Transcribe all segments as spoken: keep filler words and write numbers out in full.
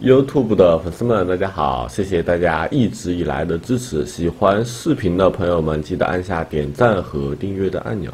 YouTube 的粉丝们，大家好！谢谢大家一直以来的支持。喜欢视频的朋友们，记得按下点赞和订阅的按钮。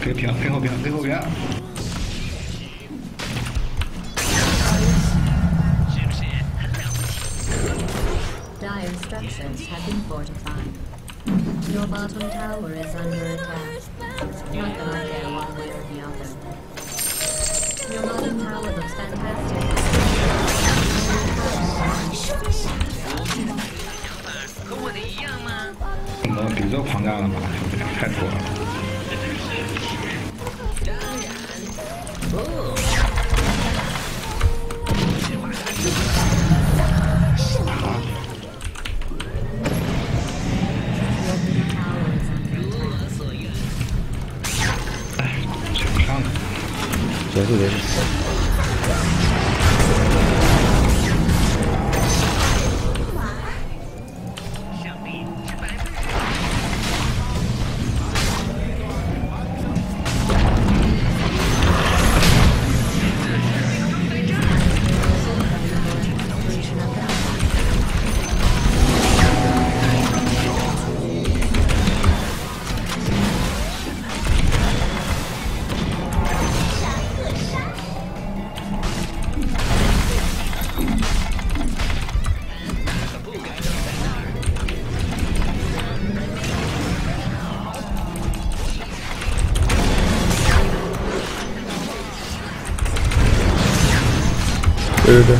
给票，给后票，给后票。是不是很了不起 ？Dire structures have been fortified. Your bottom tower is under attack. Not that I care one way or the other. Your bottom tower looks fantastic. 和我的一样吗？那比这庞大了吧？太多了。 全是人。对对对。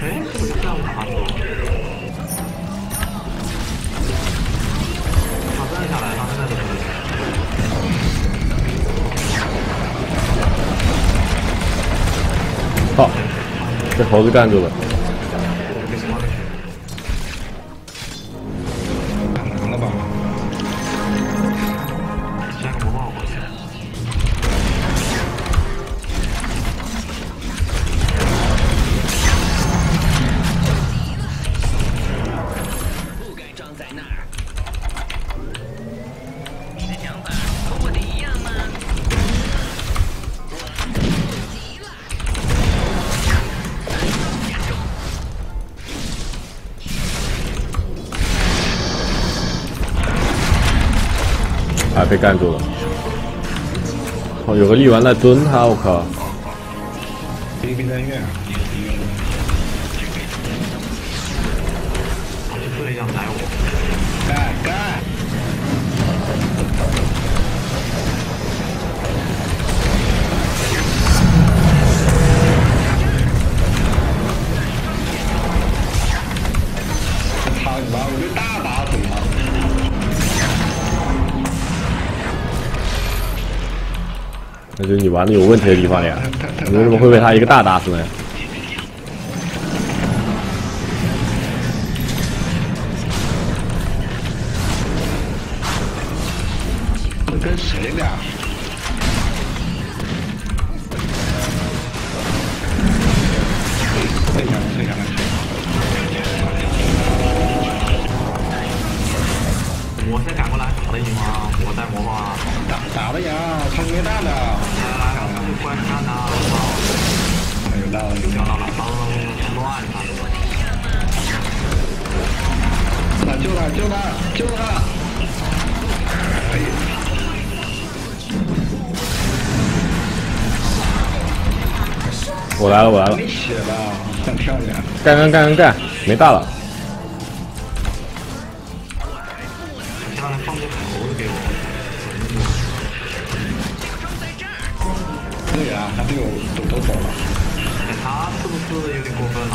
哎，这是干嘛的？挑战下来了，那就是。 好，被猴子干住了。完了吧？先不抱过去。不该装在那儿。你的想法和我的一样吗？ 啊！被干住了！哦，有个力丸在蹲他，我靠！一个在院，他是特意想宰我，干干！他妈，我就大打死他！ 那就是你玩的有问题的地方了呀！你为什么会被他一个大打死呢？这跟谁俩？退下，退下，我先赶过来打了你吗？我在魔法打打了呀，他是没蛋的。 关上他！我操！有道理，有道理，帮乱他！啊！救他！救他！救他！哎呀！我来了！我来了！没血了，很漂亮！干干干干干！没大了！让他放个头给我！ 对啊，他队友都都走了。他是不是有点过分了？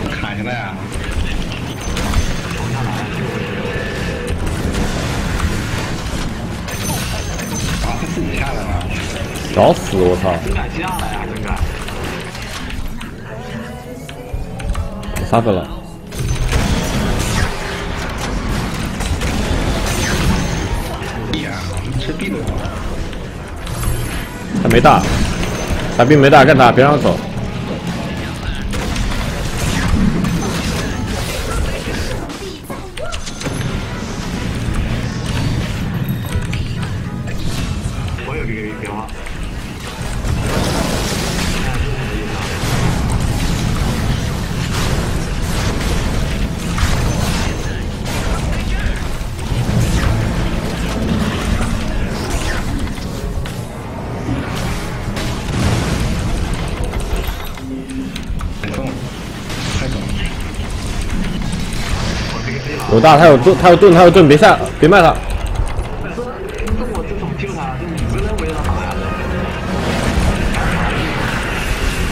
这个砍下来啊！留下来就啊，他自己下来了。找死！我操！不敢下来啊，真敢！我杀死了。 这地洞，他没大，他兵没大，干他，别让我走。我有这个电话。有大，他有盾，他有盾，他有盾，别下，别卖他。这我这怎么救他？这你们认为他打呀？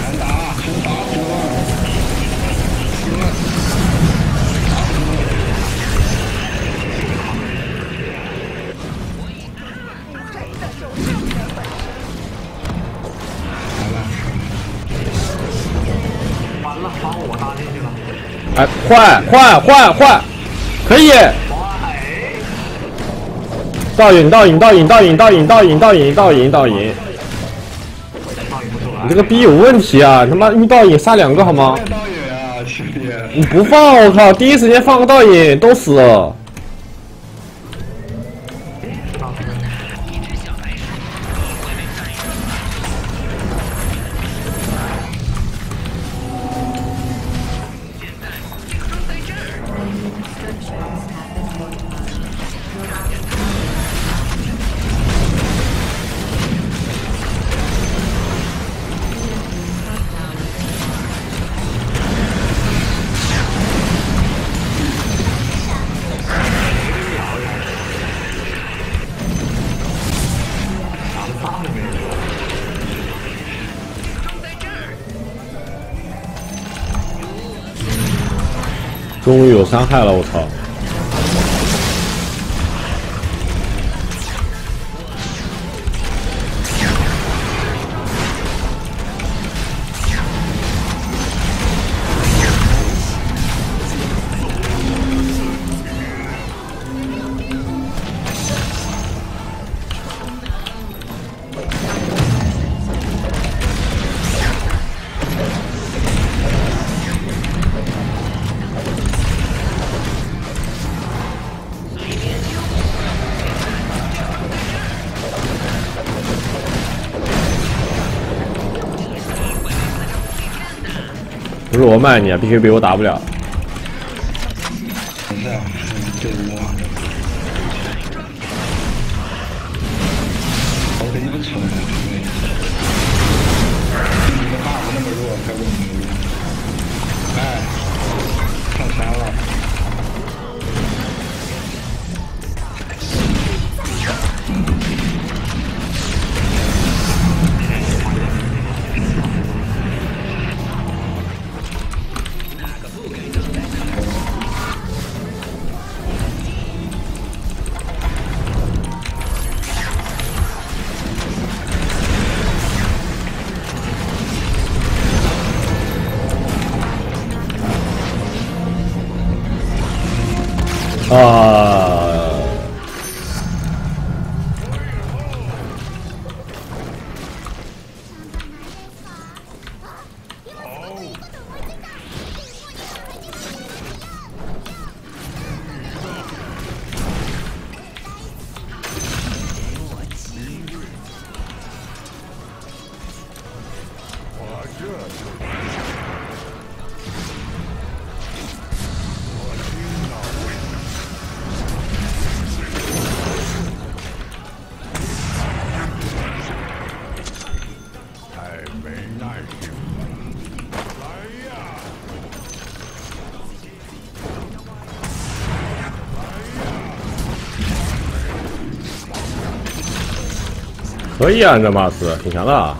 难打，真打不过。完了，把我搭进去了。哎，换换换换！ 可以，倒影倒影倒影倒影倒影倒影倒影倒影倒影，你这个逼有问题啊！他妈一倒影杀两个好吗？你不放我靠！第一时间放个倒影都死了。终于有伤害了，我操！不是我卖你啊，必须比我打不了。啊！我这就。 可以啊，你这马斯挺强的啊。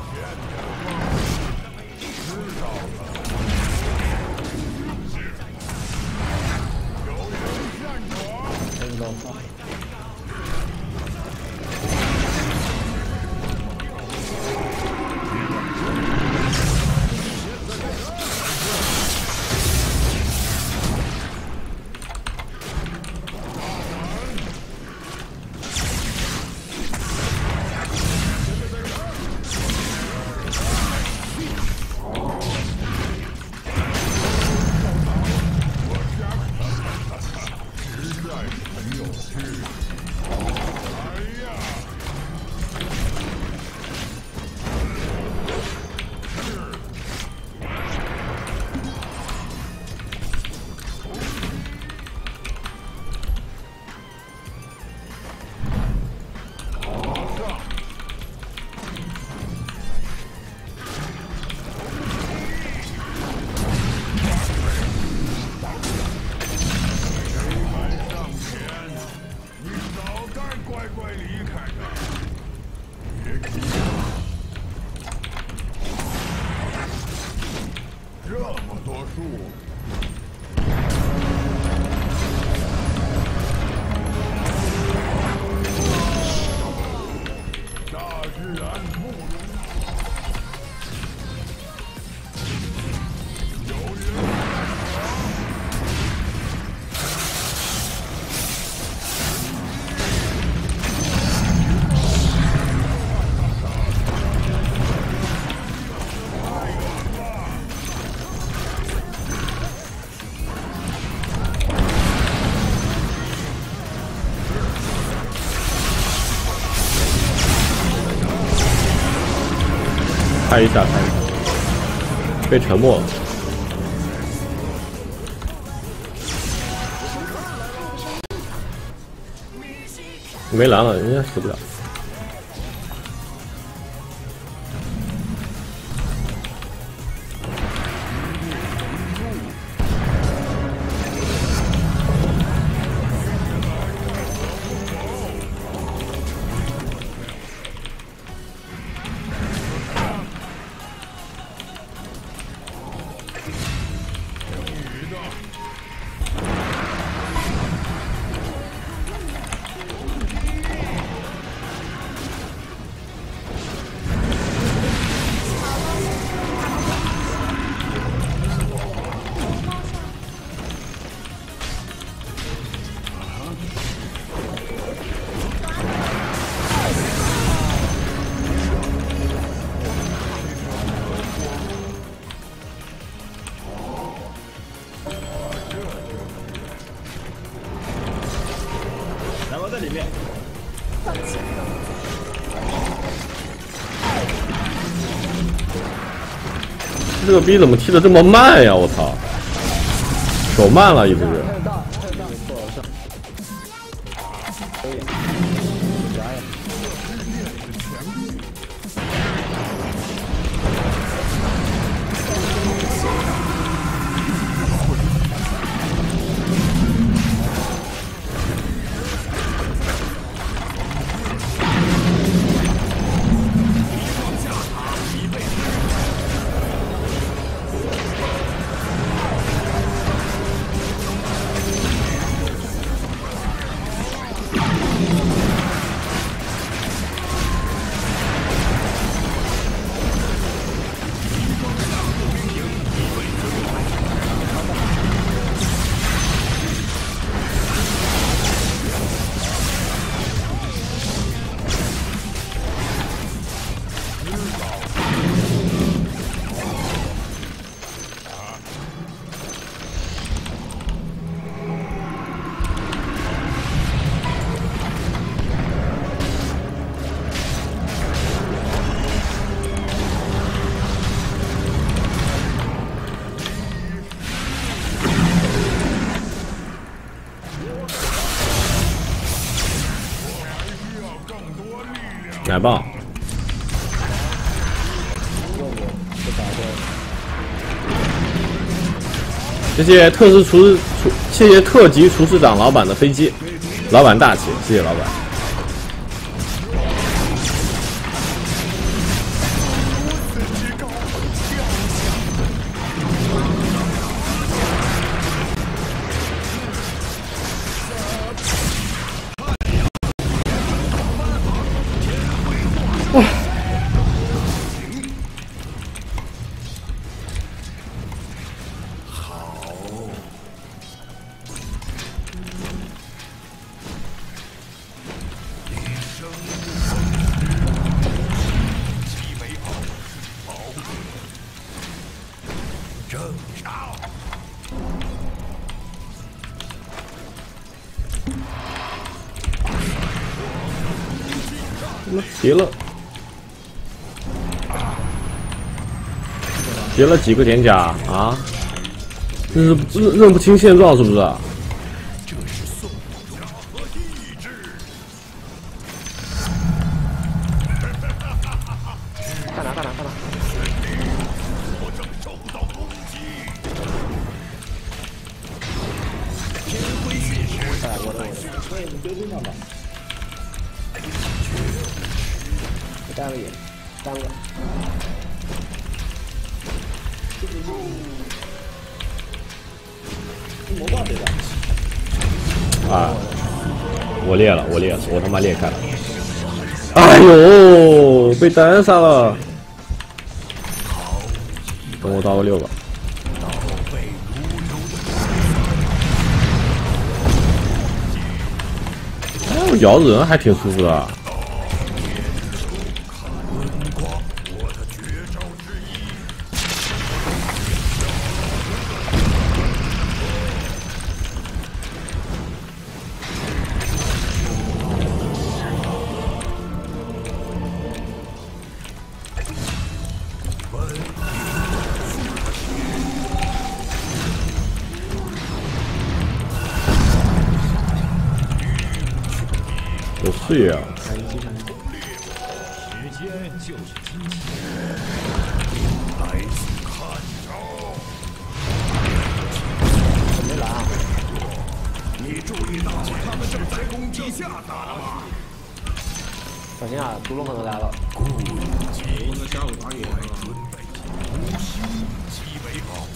开一下，开一下，被沉默了。没蓝了，人家死不了。在里面。放轻松。这个逼怎么踢得这么慢呀？我操！手慢了一直是。 奶棒！谢谢特制厨师厨，谢谢特级厨师长老板的飞机，老板大气，谢谢老板。急了，结了几个点甲啊！这是认认不清现状是不是？这是宋王和意志。快拿快拿快拿！我正受到攻击。哎，我的我的，丢地上吧。 单个眼，单个。魔棒对吧？啊！我裂了，我裂了，我他妈裂开了！哎呦，被单杀了！等我刀个六吧。 哎，我咬人还挺舒服的。 对呀、啊。时间就是金钱，来自看招。没来啊？你注意到他们正在攻击下打了吗？小心啊，毒龙可能来了。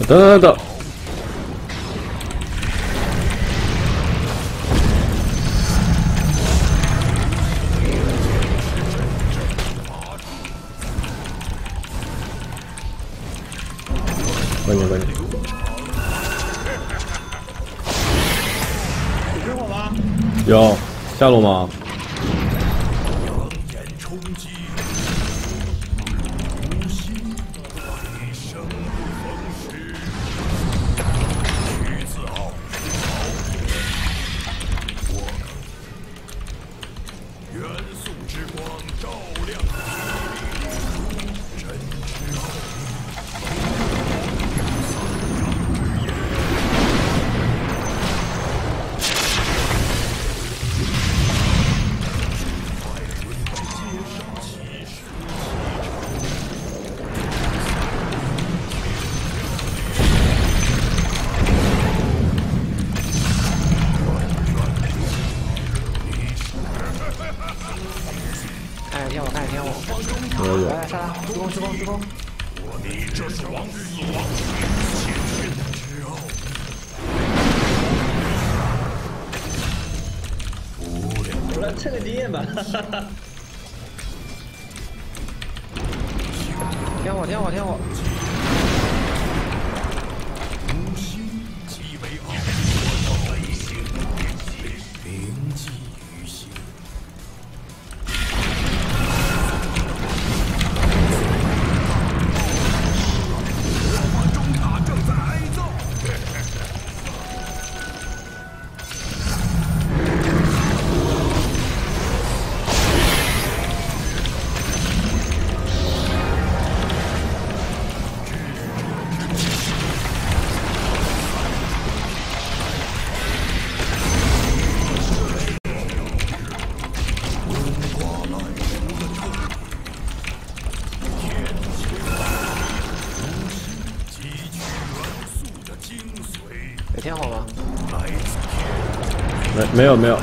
等等等。 关键关键！你追我吗？有下路吗？我有。来杀他！助攻！助攻！助攻！你这是往死亡之地前进的时候。无聊。我来蹭个经验吧，哈哈。天火！天火！天火！ 没有没有，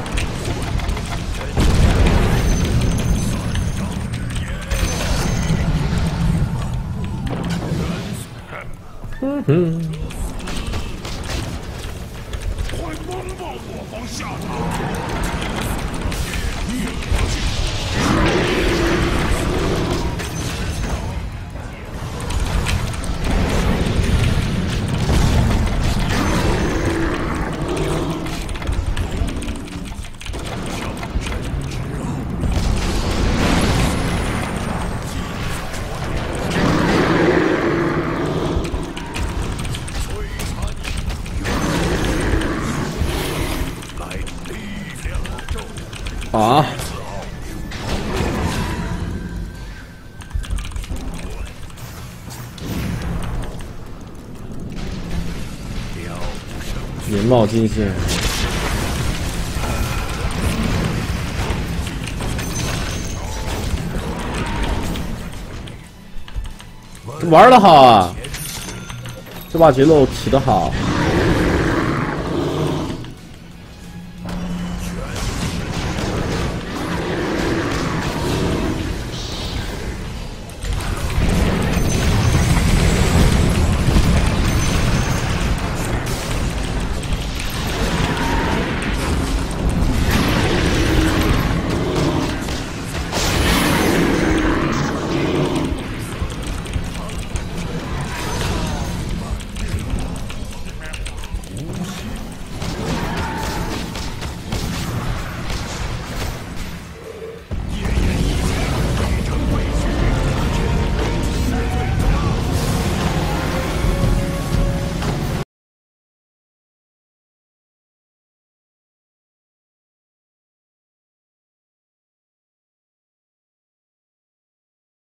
嗯哼，快拥抱我往下啊！眼冒金星。 玩的好啊！这把节奏起的好。